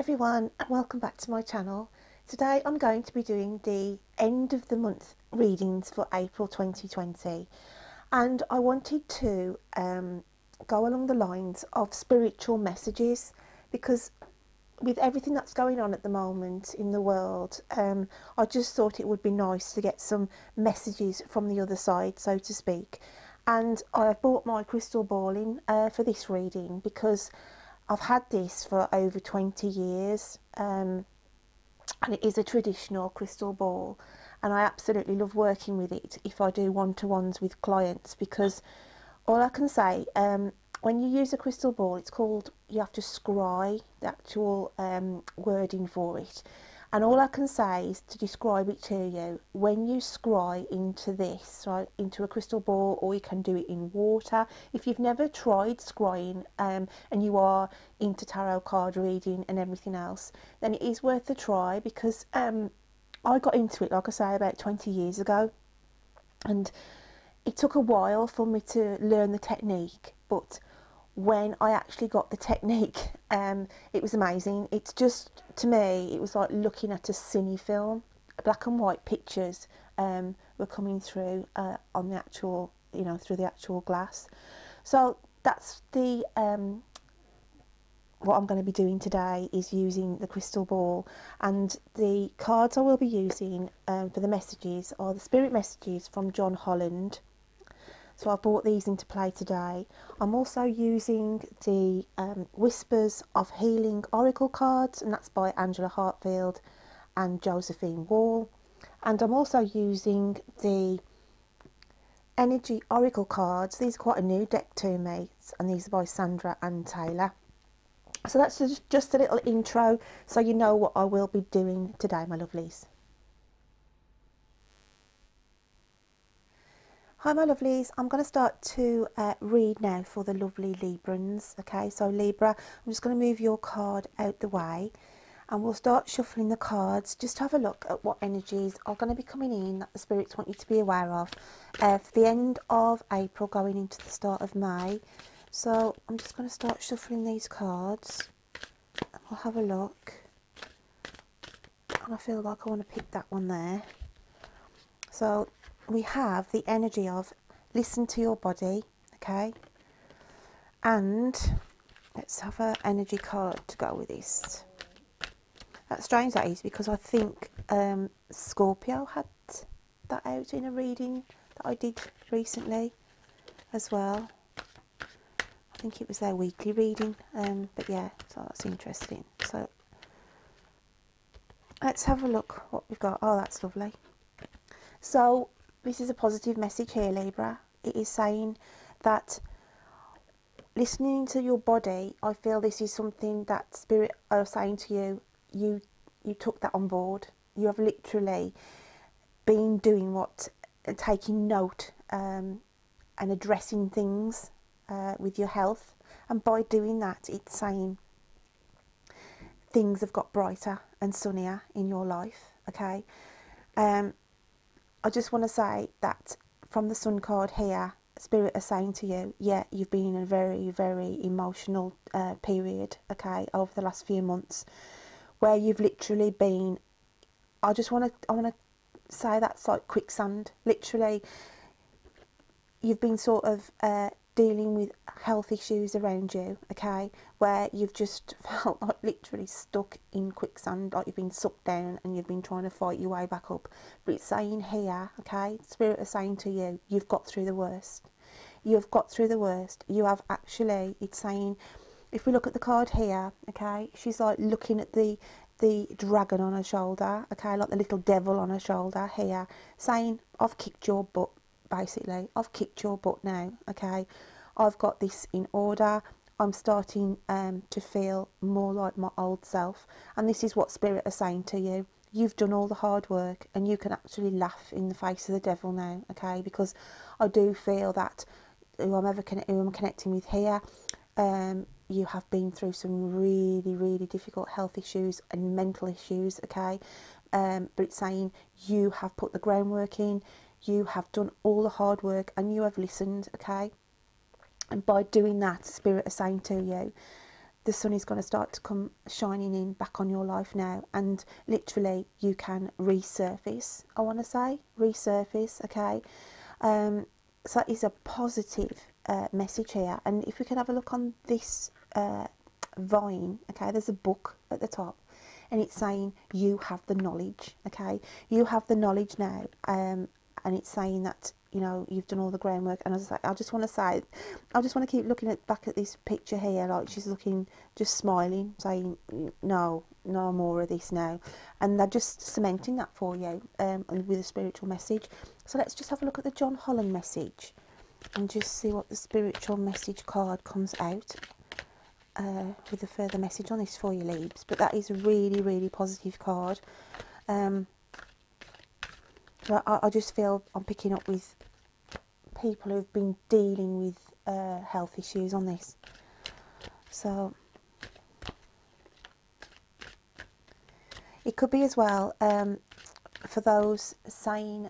everyone, and welcome back to my channel. Today I'm going to be doing the end of the month readings for April 2020, and I wanted to go along the lines of spiritual messages, because with everything that's going on at the moment in the world, I just thought it would be nice to get some messages from the other side, so to speak. And I've brought my crystal ball in for this reading, because I've had this for over 20 years, and it is a traditional crystal ball, and I absolutely love working with it if I do one-to-ones with clients, because all I can say, when you use a crystal ball, it's called, you have to scry the actual wording for it, and all I can say is to describe it to you. When you scry into this, right, into a crystal ball, or you can do it in water. If you've never tried scrying and you are into tarot card reading and everything else, then it is worth a try, because I got into it, like I say, about 20 years ago, and it took a while for me to learn the technique, but when I actually got the technique, it was amazing. It's just, to me, it was like looking at a cine film. Black and white pictures were coming through on the actual, you know, through the actual glass. So that's the what I'm going to be doing today, is using the crystal ball, and the cards I will be using for the messages are the spirit messages from John Holland. So I've brought these into play today. I'm also using the Whispers of Healing Oracle Cards, and that's by Angela Hartfield and Josephine Wall. And I'm also using the Energy Oracle Cards. These are quite a new deck to me, and these are by Sandra Ann Taylor. So that's just a little intro, so you know what I will be doing today, my lovelies. Hi my lovelies, I'm going to start to read now for the lovely Librans. Okay, so Libra, I'm just going to move your card out the way, and we'll start shuffling the cards. Just have a look at what energies are going to be coming in that the spirits want you to be aware of for the end of April going into the start of May. So I'm just going to start shuffling these cards, and we'll have a look. And I feel like I want to pick that one there. So we have the energy of listen to your body, okay, and let's have an energy card to go with this. That's strange, that is, because I think Scorpio had that out in a reading that I did recently as well. I think it was their weekly reading, but yeah, so that's interesting. So let's have a look what we've got. Oh, that's lovely. So this is a positive message here, Libra. It is saying that listening to your body, I feel this is something that spirit are saying to you. You took that on board. You have literally been doing what, taking note and addressing things with your health. And by doing that, it's saying things have got brighter and sunnier in your life, okay? I just want to say that from the Sun card here, Spirit are saying to you, yeah, you've been in a very, very emotional period, okay, over the last few months, where you've literally been, I want to say that's like quicksand. Literally, you've been sort of dealing with health issues around you, okay, where you've just felt like literally stuck in quicksand, like you've been sucked down and you've been trying to fight your way back up. But it's saying here, okay, Spirit is saying to you, you've got through the worst. You've got through the worst. You have actually, it's saying, if we look at the card here, okay, she's like looking at the dragon on her shoulder, okay, like the little devil on her shoulder here, saying, I've kicked your butt. Basically, I've kicked your butt now, okay? I've got this in order. I'm starting to feel more like my old self. And this is what Spirit are saying to you. You've done all the hard work, and you can actually laugh in the face of the devil now, okay? Because I do feel that who I'm connecting with here, you have been through some really, really difficult health issues and mental issues, okay? But it's saying you have put the groundwork in. You have done all the hard work, and you have listened, okay? And by doing that, Spirit is saying to you, the sun is going to start to come shining in back on your life now, and literally you can resurface, I want to say, resurface, okay? So that is a positive message here. And if we can have a look on this vine, okay, there's a book at the top, and it's saying you have the knowledge, okay? You have the knowledge now, and it's saying that, you know, you've done all the groundwork. And as I say, I just want to say, I just want to keep looking at back at this picture here, like she's looking, just smiling, saying, no, no more of this now. And they're just cementing that for you, and with a spiritual message. So let's just have a look at the John Holland message and just see what the spiritual message card comes out with a further message on this for you, Libs. But that is a really, really positive card. I just feel I'm picking up with people who've been dealing with health issues on this. So it could be as well for those saying,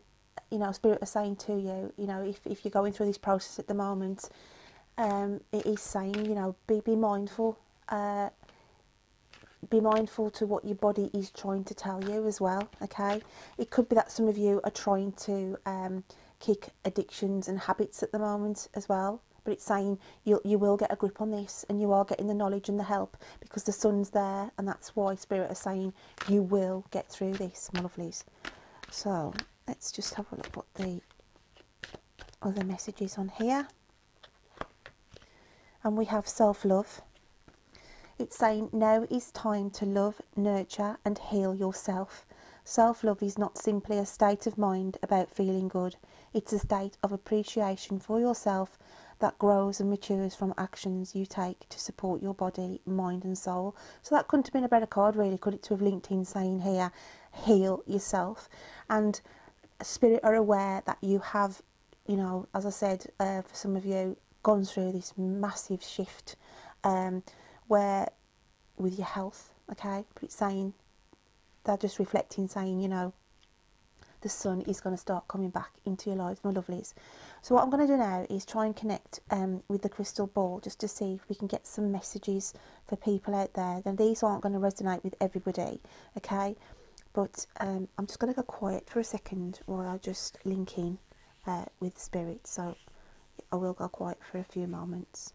you know, Spirit is saying to you, you know, if you're going through this process at the moment, it is saying, you know, be mindful. Be mindful to what your body is trying to tell you as well, okay? It could be that some of you are trying to kick addictions and habits at the moment as well, but it's saying you will get a grip on this, and you are getting the knowledge and the help because the sun's there, and that's why Spirit is saying you will get through this, my lovelies. So let's just have a look what the other message is on here. And we have self-love. It's saying now is time to love, nurture and heal yourself. Self-love is not simply a state of mind about feeling good. It's a state of appreciation for yourself that grows and matures from actions you take to support your body, mind and soul. So that couldn't have been a better card really, could it, to have linked in saying here, heal yourself. And Spirit are aware that you have, you know, as I said, for some of you, gone through this massive shift where with your health, okay? But it's saying, they're just reflecting, saying, you know, the sun is going to start coming back into your lives, my lovelies. So what I'm going to do now is try and connect with the crystal ball, just to see if we can get some messages for people out there. Now these aren't going to resonate with everybody, okay? But I'm just going to go quiet for a second while I just link in with Spirit. So I will go quiet for a few moments.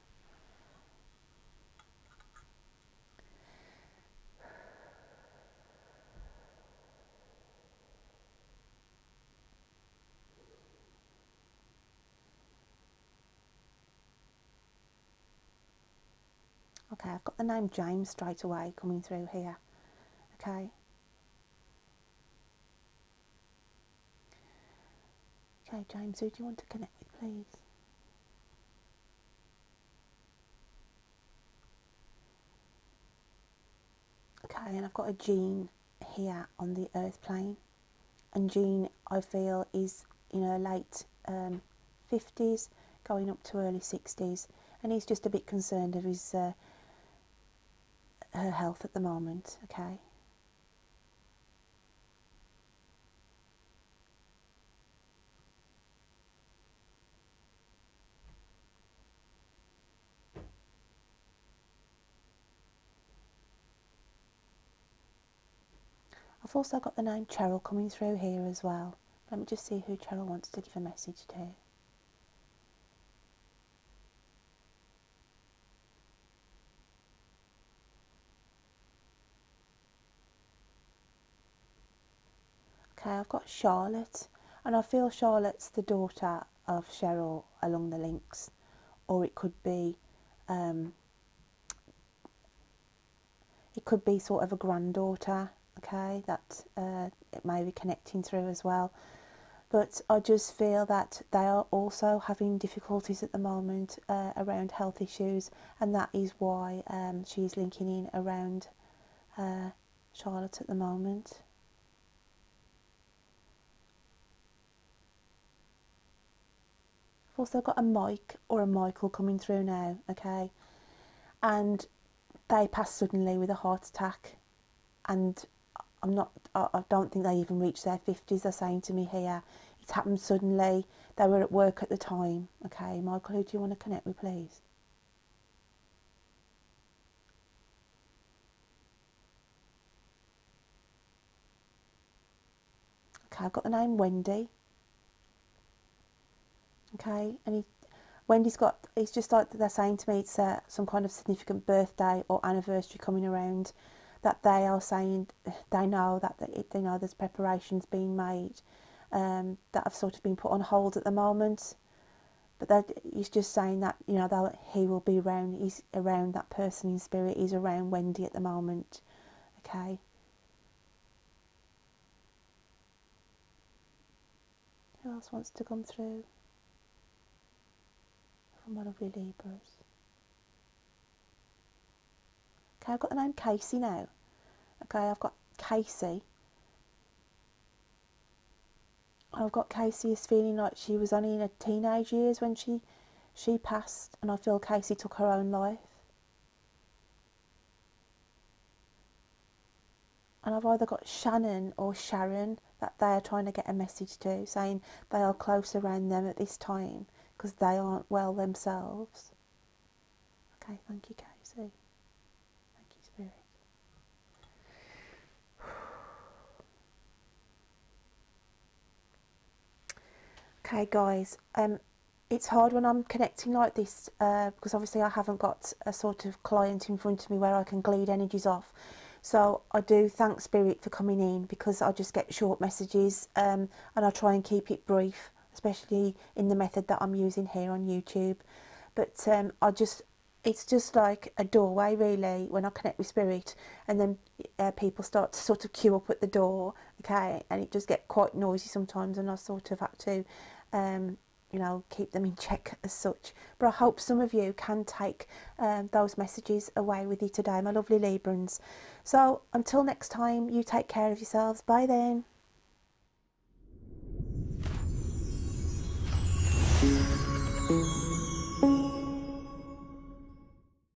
Okay, I've got the name James straight away coming through here, okay. Okay, James, who do you want to connect with, please? Okay, and I've got a Jean here on the earth plane. And Jean, I feel, is in her late 50s, going up to early 60s. And he's just a bit concerned of his... her health at the moment, okay. I've also got the name Cheryl coming through here as well. Let me just see who Cheryl wants to give a message to. Okay, I've got Charlotte, and I feel Charlotte's the daughter of Cheryl along the links, or it could be sort of a granddaughter, okay, that it may be connecting through as well. But I just feel that they are also having difficulties at the moment around health issues, and that is why she's linking in around Charlotte at the moment. I've also got a Mike or a Michael coming through now, okay, and they passed suddenly with a heart attack, and I don't think they even reached their 50s, they're saying to me here. It happened suddenly, they were at work at the time, okay. Michael, who do you want to connect with, please? Okay, I've got the name Wendy. Okay, and Wendy's got, it's just like they're saying to me, it's some kind of significant birthday or anniversary coming around, that they are saying they know that they know there's preparations being made that have sort of been put on hold at the moment. But that he's just saying that, you know, that he will be around, he's around that person in spirit, he's around Wendy at the moment, okay. Who else wants to come through? From one of the Libras. Okay, I've got the name Casey now. Okay, I've got Casey. I've got Casey is feeling like she was only in her teenage years when she passed, and I feel Casey took her own life. And I've either got Shannon or Sharon that they are trying to get a message to, saying they are close around them at this time because they aren't well themselves. Okay, thank you, Casey. Thank you, Spirit. Okay, guys, it's hard when I'm connecting like this because obviously I haven't got a sort of client in front of me where I can glean energies off. So I do thank Spirit for coming in because I just get short messages and I try and keep it brief, especially in the method that I'm using here on YouTube. But it's just like a doorway really when I connect with Spirit, and then people start to sort of queue up at the door, okay, and it just gets quite noisy sometimes, and I sort of have to you know, keep them in check as such. But I hope some of you can take those messages away with you today, my lovely Librans. So until next time, you take care of yourselves. Bye then.